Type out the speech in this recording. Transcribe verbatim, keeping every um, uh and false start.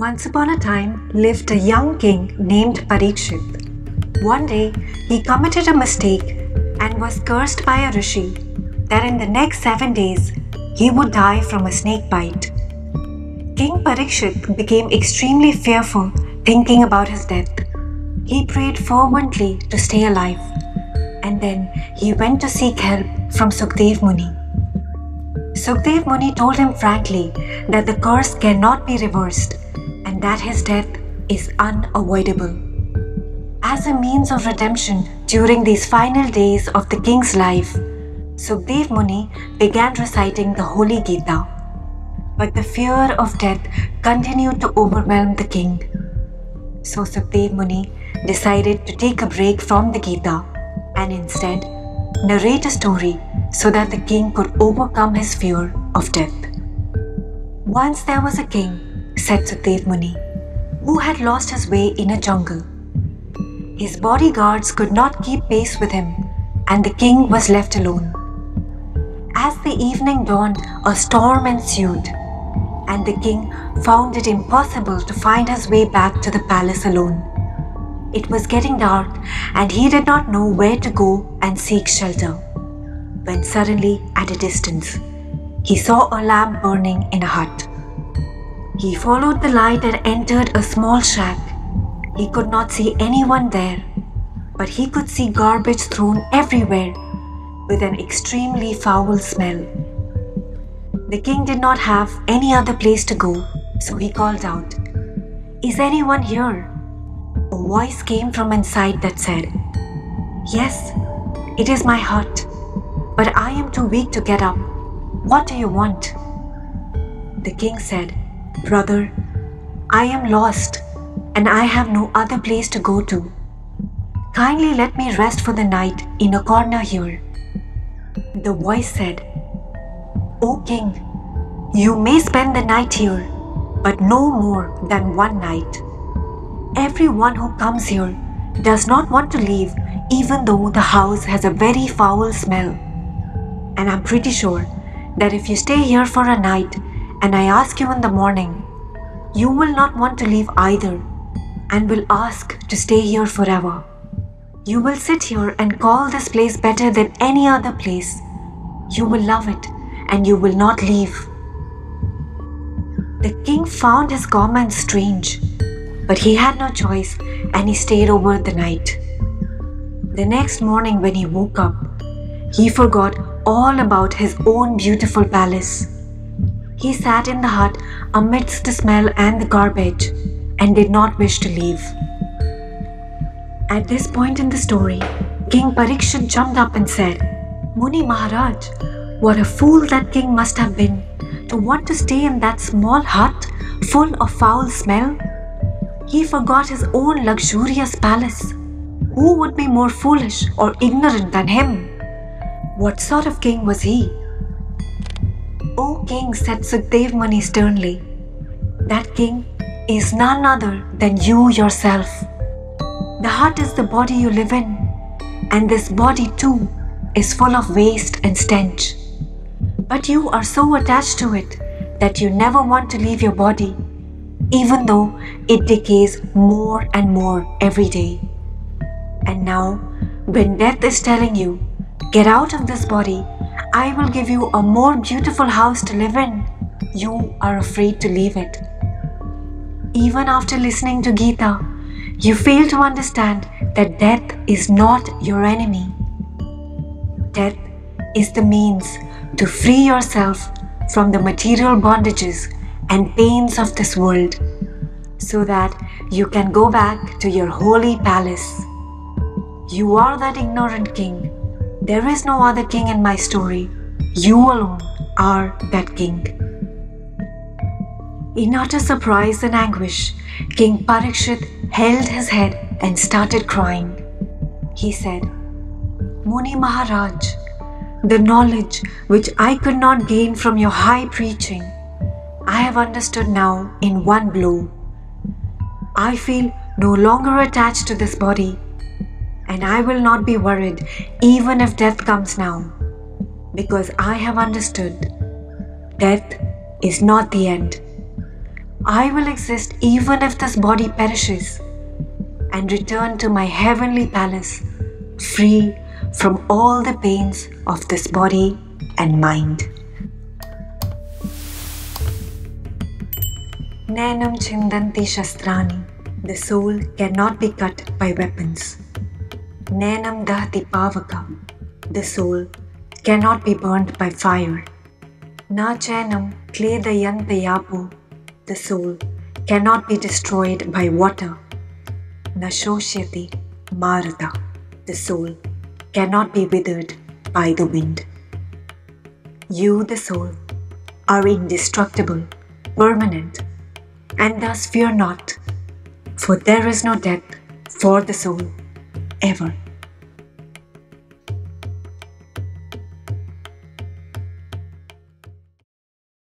Once upon a time lived a young king named Parikshit. One day he committed a mistake and was cursed by a rishi that in the next seven days he would die from a snake bite. King Parikshit became extremely fearful thinking about his death. He prayed fervently to stay alive and then he went to seek help from Sukhdev Muni. Sukhdev Muni told him frankly that the curse cannot be reversed and that his death is unavoidable. As a means of redemption during these final days of the king's life, Sukhdev Muni began reciting the holy Gita. But the fear of death continued to overwhelm the king. So Sukhdev Muni decided to take a break from the Gita and instead narrate a story so that the king could overcome his fear of death. Once there was a king, said Sukhdev Muni, who had lost his way in a jungle. His bodyguards could not keep pace with him and the king was left alone. As the evening dawned, a storm ensued and the king found it impossible to find his way back to the palace alone. It was getting dark and he did not know where to go and seek shelter, when suddenly, at a distance, he saw a lamp burning in a hut. He followed the light and entered a small shack. He could not see anyone there, but he could see garbage thrown everywhere with an extremely foul smell. The king did not have any other place to go, so he called out, "Is anyone here?" A voice came from inside that said, "Yes, it is my hut, but I am too weak to get up. What do you want?" The king said, "Brother, I am lost and I have no other place to go to. Kindly let me rest for the night in a corner here." The voice said, "O king, you may spend the night here, but no more than one night. Everyone who comes here does not want to leave even though the house has a very foul smell. And I'm pretty sure that if you stay here for a night and I ask you in the morning, you will not want to leave either and will ask to stay here forever. You will sit here and call this place better than any other place. You will love it and you will not leave." The king found his comment strange, but he had no choice and he stayed over the night. The next morning when he woke up, he forgot all about his own beautiful palace. He sat in the hut amidst the smell and the garbage and did not wish to leave. At this point in the story, King Parikshit jumped up and said, "Muni Maharaj, what a fool that king must have been to want to stay in that small hut full of foul smell. He forgot his own luxurious palace. Who would be more foolish or ignorant than him? What sort of king was he?" "O king," said Sukhdev Muni sternly, "that king is none other than you yourself. The heart is the body you live in, and this body too is full of waste and stench. But you are so attached to it that you never want to leave your body, even though it decays more and more every day. And now, when death is telling you, 'Get out of this body, I will give you a more beautiful house to live in,' you are afraid to leave it. Even after listening to Gita, you fail to understand that death is not your enemy. Death is the means to free yourself from the material bondages and pains of this world, so that you can go back to your holy palace. You are that ignorant king. There is no other king in my story. You alone are that king." In utter surprise and anguish, King Parikshit held his head and started crying. He said, "Muni Maharaj, the knowledge which I could not gain from your high preaching, I have understood now in one blow. I feel no longer attached to this body, and I will not be worried even if death comes now, because I have understood death is not the end. I will exist even if this body perishes and return to my heavenly palace, free from all the pains of this body and mind. Nainam chindanti shastrani. The soul cannot be cut by weapons. Nenam dahti pavaka. The soul cannot be burned by fire. Na chainam kledayanta yapu. The soul cannot be destroyed by water. Na shoshyati marata. The soul cannot be withered by the wind. You, the soul, are indestructible, permanent, and thus fear not, for there is no death for the soul ever.